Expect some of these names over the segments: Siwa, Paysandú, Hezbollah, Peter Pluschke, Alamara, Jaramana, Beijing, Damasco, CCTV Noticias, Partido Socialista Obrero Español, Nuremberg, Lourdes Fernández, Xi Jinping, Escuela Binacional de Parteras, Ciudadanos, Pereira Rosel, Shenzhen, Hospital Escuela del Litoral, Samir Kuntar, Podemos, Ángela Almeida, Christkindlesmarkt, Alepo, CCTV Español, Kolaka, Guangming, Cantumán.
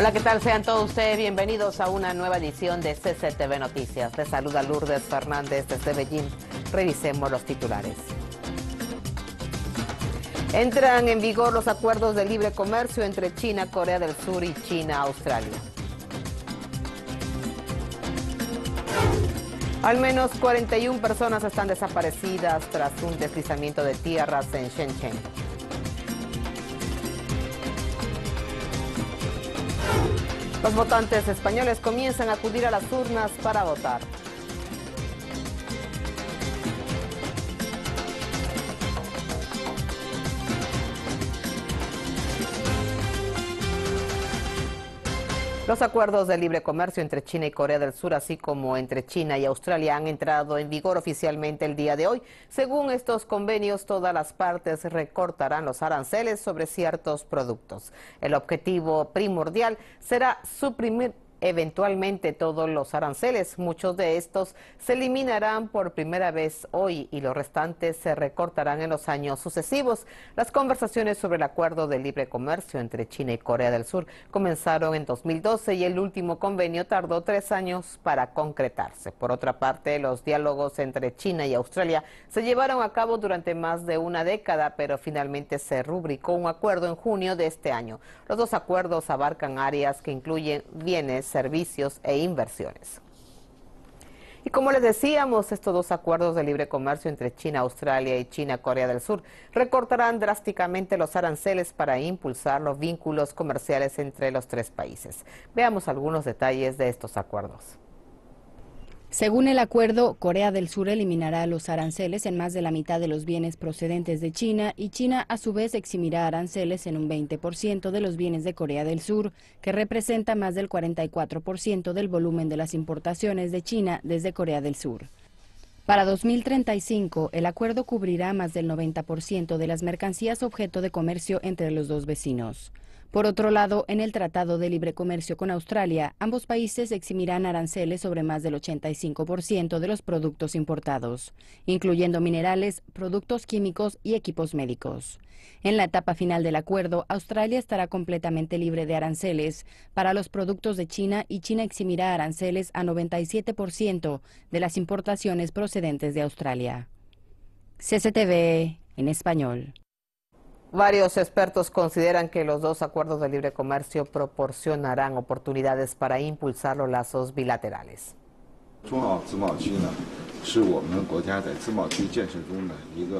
Hola, ¿qué tal? Sean todos ustedes bienvenidos a una nueva edición de CCTV Noticias. Les saluda Lourdes Fernández desde Beijing. Revisemos los titulares. Entran en vigor los acuerdos de libre comercio entre China, Corea del Sur y China, Australia. Al menos 41 personas están desaparecidas tras un deslizamiento de tierras en Shenzhen. Los votantes españoles comienzan a acudir a las urnas para votar. Los acuerdos de libre comercio entre China y Corea del Sur, así como entre China y Australia, han entrado en vigor oficialmente el día de hoy. Según estos convenios, todas las partes recortarán los aranceles sobre ciertos productos. El objetivo primordial será suprimir eventualmente todos los aranceles. Muchos de estos se eliminarán por primera vez hoy y los restantes se recortarán en los años sucesivos. Las conversaciones sobre el acuerdo de libre comercio entre China y Corea del Sur comenzaron en 2012 y el último convenio tardó 3 años para concretarse. Por otra parte, los diálogos entre China y Australia se llevaron a cabo durante más de una década, pero finalmente se rubricó un acuerdo en junio de este año. Los dos acuerdos abarcan áreas que incluyen bienes, servicios e inversiones. Y como les decíamos, estos dos acuerdos de libre comercio entre China, Australia y China, Corea del Sur recortarán drásticamente los aranceles para impulsar los vínculos comerciales entre los tres países. Veamos algunos detalles de estos acuerdos. Según el acuerdo, Corea del Sur eliminará los aranceles en más de la mitad de los bienes procedentes de China y China a su vez eximirá aranceles en un 20% de los bienes de Corea del Sur, que representa más del 44% del volumen de las importaciones de China desde Corea del Sur. Para 2035, el acuerdo cubrirá más del 90% de las mercancías objeto de comercio entre los dos vecinos. Por otro lado, en el Tratado de Libre Comercio con Australia, ambos países eximirán aranceles sobre más del 85% de los productos importados, incluyendo minerales, productos químicos y equipos médicos. En la etapa final del acuerdo, Australia estará completamente libre de aranceles para los productos de China y China eximirá aranceles a 97% de las importaciones procedentes de Australia. CCTV en español. Varios expertos consideran que los dos acuerdos de libre comercio proporcionarán oportunidades para impulsar los lazos bilaterales.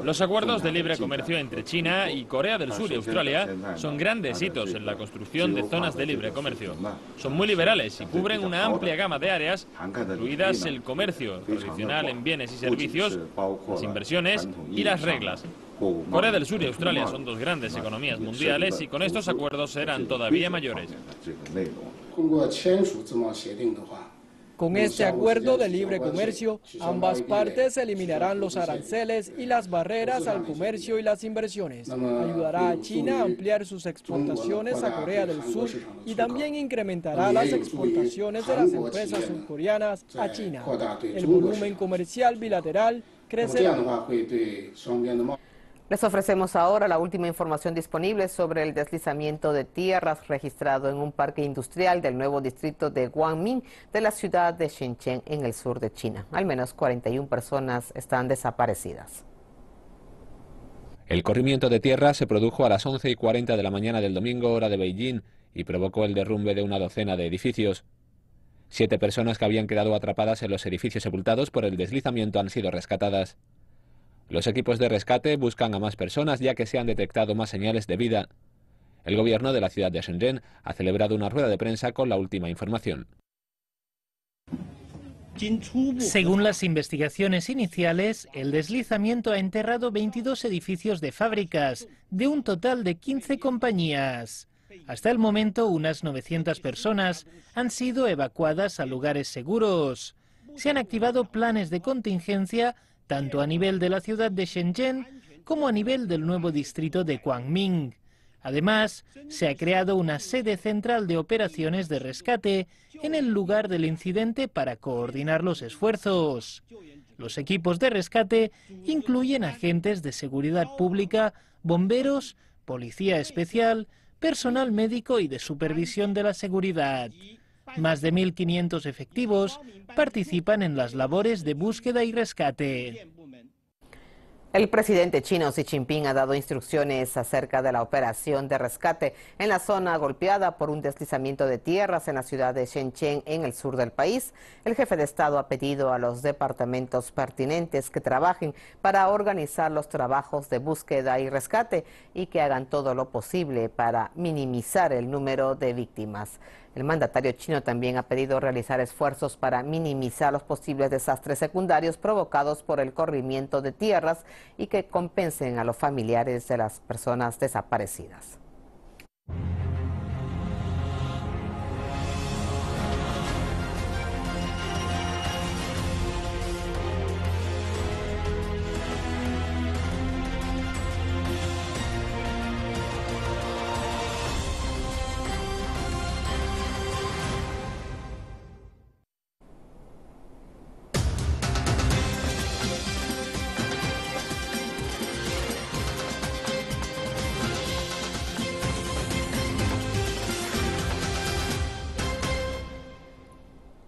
Los acuerdos de libre comercio entre China y Corea del Sur y Australia son grandes hitos en la construcción de zonas de libre comercio. Son muy liberales y cubren una amplia gama de áreas, incluidas el comercio tradicional en bienes y servicios, las inversiones y las reglas. Corea del Sur y Australia son dos grandes economías mundiales y con estos acuerdos serán todavía mayores. Con este acuerdo de libre comercio, ambas partes eliminarán los aranceles y las barreras al comercio y las inversiones. Ayudará a China a ampliar sus exportaciones a Corea del Sur y también incrementará las exportaciones de las empresas surcoreanas a China. El volumen comercial bilateral crecerá. Les ofrecemos ahora la última información disponible sobre el deslizamiento de tierras registrado en un parque industrial del nuevo distrito de Guangming de la ciudad de Shenzhen en el sur de China. Al menos 41 personas están desaparecidas. El corrimiento de tierra se produjo a las 11:40 de la mañana del domingo, hora de Beijing, y provocó el derrumbe de una docena de edificios. 7 personas que habían quedado atrapadas en los edificios sepultados por el deslizamiento han sido rescatadas. Los equipos de rescate buscan a más personas ya que se han detectado más señales de vida. El gobierno de la ciudad de Shenzhen ha celebrado una rueda de prensa con la última información. Según las investigaciones iniciales, el deslizamiento ha enterrado 22 edificios de fábricas, de un total de 15 compañías. Hasta el momento, unas 900 personas han sido evacuadas a lugares seguros. Se han activado planes de contingencia tanto a nivel de la ciudad de Shenzhen como a nivel del nuevo distrito de Guangming. Además, se ha creado una sede central de operaciones de rescate en el lugar del incidente para coordinar los esfuerzos. Los equipos de rescate incluyen agentes de seguridad pública, bomberos, policía especial, personal médico y de supervisión de la seguridad. Más de 1.500 efectivos participan en las labores de búsqueda y rescate. El presidente chino Xi Jinping ha dado instrucciones acerca de la operación de rescate en la zona golpeada por un deslizamiento de tierras en la ciudad de Shenzhen, en el sur del país. El jefe de Estado ha pedido a los departamentos pertinentes que trabajen para organizar los trabajos de búsqueda y rescate y que hagan todo lo posible para minimizar el número de víctimas. El mandatario chino también ha pedido realizar esfuerzos para minimizar los posibles desastres secundarios provocados por el corrimiento de tierras y que compensen a los familiares de las personas desaparecidas.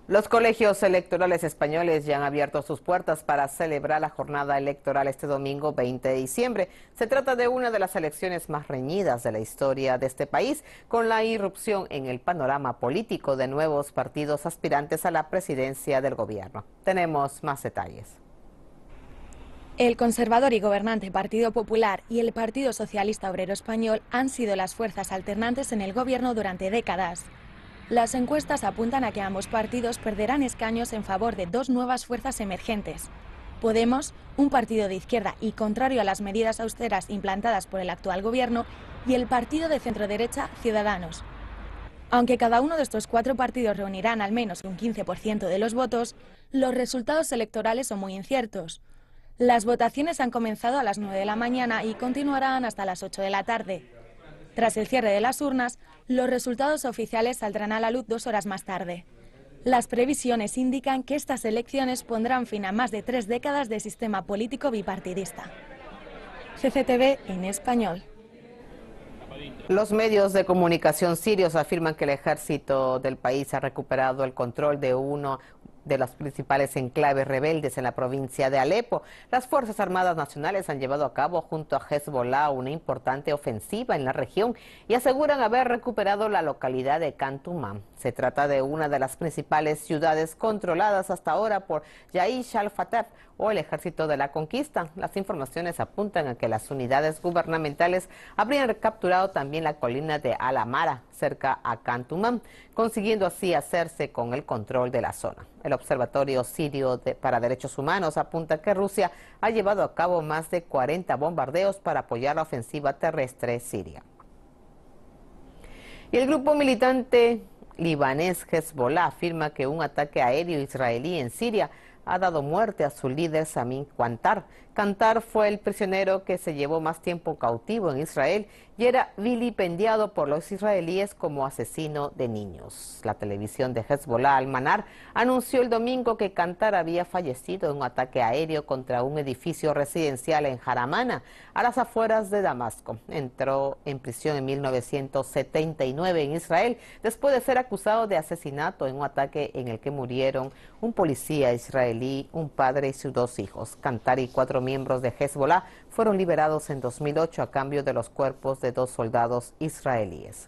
Los colegios electorales españoles ya han abierto sus puertas para celebrar la jornada electoral este domingo 20 de diciembre. Se trata de una de las elecciones más reñidas de la historia de este país, con la irrupción en el panorama político de nuevos partidos aspirantes a la presidencia del gobierno. Tenemos más detalles. El conservador y gobernante Partido Popular y el Partido Socialista Obrero Español han sido las fuerzas alternantes en el gobierno durante décadas. Las encuestas apuntan a que ambos partidos perderán escaños en favor de dos nuevas fuerzas emergentes. Podemos, un partido de izquierda y contrario a las medidas austeras implantadas por el actual gobierno, y el partido de centroderecha, Ciudadanos. Aunque cada uno de estos cuatro partidos reunirán al menos un 15% de los votos, los resultados electorales son muy inciertos. Las votaciones han comenzado a las 9 de la mañana y continuarán hasta las 8 de la tarde. Tras el cierre de las urnas, los resultados oficiales saldrán a la luz 2 horas más tarde. Las previsiones indican que estas elecciones pondrán fin a más de 3 décadas de sistema político bipartidista. CCTV en español. Los medios de comunicación sirios afirman que el ejército del país ha recuperado el control de uno de los principales enclaves rebeldes en la provincia de Alepo. Las Fuerzas Armadas Nacionales han llevado a cabo junto a Hezbollah una importante ofensiva en la región y aseguran haber recuperado la localidad de Cantumán. Se trata de una de las principales ciudades controladas hasta ahora por Yaish al-Fatah o el Ejército de la Conquista. Las informaciones apuntan a que las unidades gubernamentales habrían capturado también la colina de Alamara, cerca a Cantumán, consiguiendo así hacerse con el control de la zona. El Observatorio Sirio para Derechos Humanos apunta que Rusia ha llevado a cabo más de 40 bombardeos para apoyar la ofensiva terrestre siria. Y el grupo militante libanés Hezbollah afirma que un ataque aéreo israelí en Siria ha dado muerte a su líder Samir Kuntar. Kuntar fue el prisionero que se llevó más tiempo cautivo en Israel y era vilipendiado por los israelíes como asesino de niños. La televisión de Hezbollah, Almanar, anunció el domingo que Kuntar había fallecido en un ataque aéreo contra un edificio residencial en Jaramana, a las afueras de Damasco. Entró en prisión en 1979 en Israel, después de ser acusado de asesinato en un ataque en el que murieron un policía israelí, un padre y sus 2 hijos. Kuntar y 4 miembros de Hezbollah fueron liberados en 2008 a cambio de los cuerpos de 2 soldados israelíes.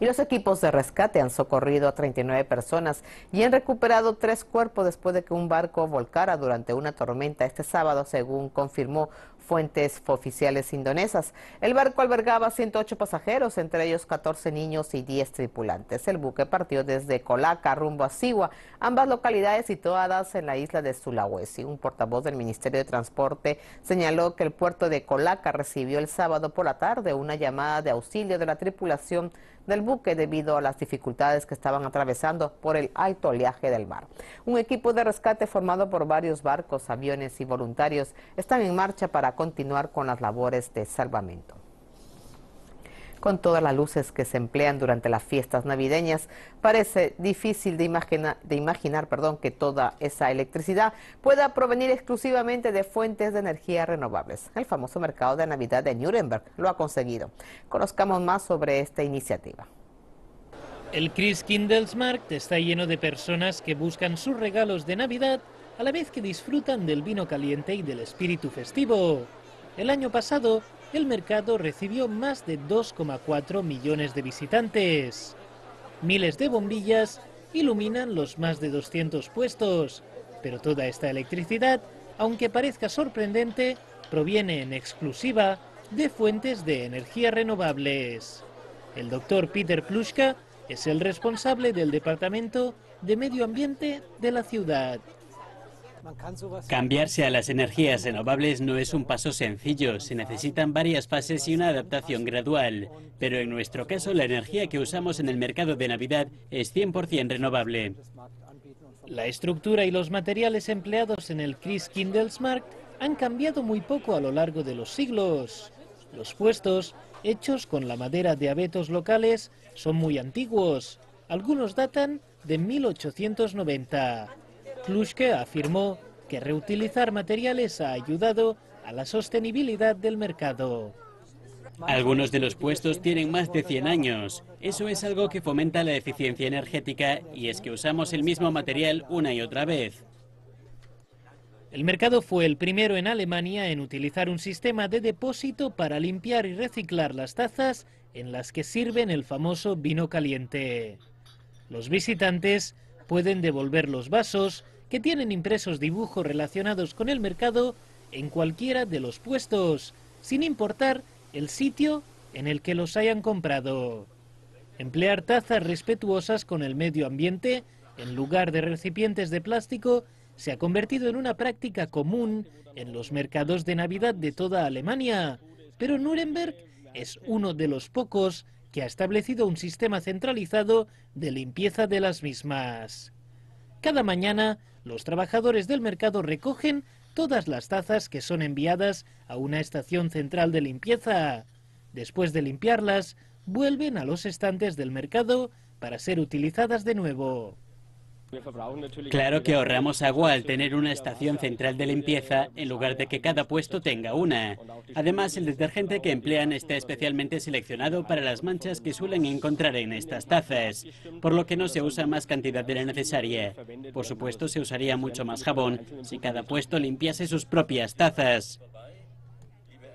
Y los equipos de rescate han socorrido a 39 personas y han recuperado 3 cuerpos después de que un barco volcara durante una tormenta este sábado, según confirmó fuentes oficiales indonesias. El barco albergaba 108 pasajeros, entre ellos 14 niños y 10 tripulantes. El buque partió desde Kolaka rumbo a Siwa, ambas localidades situadas en la isla de Sulawesi. Un portavoz del Ministerio de Transporte señaló que el puerto de Kolaka recibió el sábado por la tarde una llamada de auxilio de la tripulación del buque debido a las dificultades que estaban atravesando por el alto oleaje del mar. Un equipo de rescate formado por varios barcos, aviones y voluntarios están en marcha para continuar con las labores de salvamento. Con todas las luces que se emplean durante las fiestas navideñas, parece difícil de imaginar, que toda esa electricidad pueda provenir exclusivamente de fuentes de energía renovables. El famoso mercado de Navidad de Nuremberg lo ha conseguido. Conozcamos más sobre esta iniciativa. El Christkindlesmarkt está lleno de personas que buscan sus regalos de Navidad a la vez que disfrutan del vino caliente y del espíritu festivo. El año pasado, el mercado recibió más de 2,4 millones de visitantes. Miles de bombillas iluminan los más de 200 puestos, pero toda esta electricidad, aunque parezca sorprendente, proviene en exclusiva de fuentes de energía renovables. El doctor Peter Pluschke es el responsable del Departamento de Medio Ambiente de la ciudad. Cambiarse a las energías renovables no es un paso sencillo, se necesitan varias fases y una adaptación gradual, pero en nuestro caso la energía que usamos en el mercado de Navidad es 100% renovable. La estructura y los materiales empleados en el Christkindlesmarkt han cambiado muy poco a lo largo de los siglos. Los puestos, hechos con la madera de abetos locales, son muy antiguos, algunos datan de 1890. Kluschke afirmó que reutilizar materiales ha ayudado a la sostenibilidad del mercado. Algunos de los puestos tienen más de 100 años. Eso es algo que fomenta la eficiencia energética y es que usamos el mismo material una y otra vez. El mercado fue el primero en Alemania en utilizar un sistema de depósito para limpiar y reciclar las tazas en las que sirven el famoso vino caliente. Los visitantes pueden devolver los vasos que tienen impresos dibujos relacionados con el mercado en cualquiera de los puestos, sin importar el sitio en el que los hayan comprado. Emplear tazas respetuosas con el medio ambiente en lugar de recipientes de plástico se ha convertido en una práctica común en los mercados de Navidad de toda Alemania, pero Nuremberg es uno de los pocos que ha establecido un sistema centralizado de limpieza de las mismas. Cada mañana, los trabajadores del mercado recogen todas las tazas que son enviadas a una estación central de limpieza. Después de limpiarlas, vuelven a los estantes del mercado para ser utilizadas de nuevo. Claro que ahorramos agua al tener una estación central de limpieza en lugar de que cada puesto tenga una. Además, el detergente que emplean está especialmente seleccionado para las manchas que suelen encontrar en estas tazas, por lo que no se usa más cantidad de la necesaria. Por supuesto, se usaría mucho más jabón si cada puesto limpiase sus propias tazas.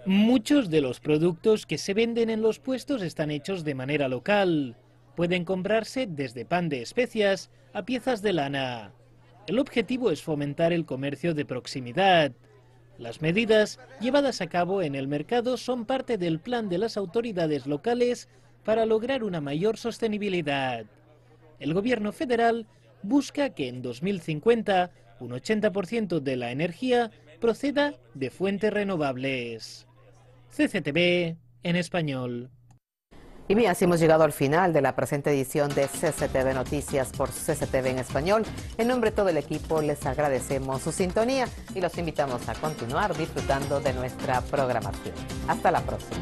Muchos de los productos que se venden en los puestos están hechos de manera local. Pueden comprarse desde pan de especias a piezas de lana. El objetivo es fomentar el comercio de proximidad. Las medidas llevadas a cabo en el mercado son parte del plan de las autoridades locales para lograr una mayor sostenibilidad. El gobierno federal busca que en 2050 un 80% de la energía proceda de fuentes renovables. CCTV en español. Y bien, así hemos llegado al final de la presente edición de CCTV Noticias por CCTV en Español. En nombre de todo el equipo les agradecemos su sintonía y los invitamos a continuar disfrutando de nuestra programación. Hasta la próxima.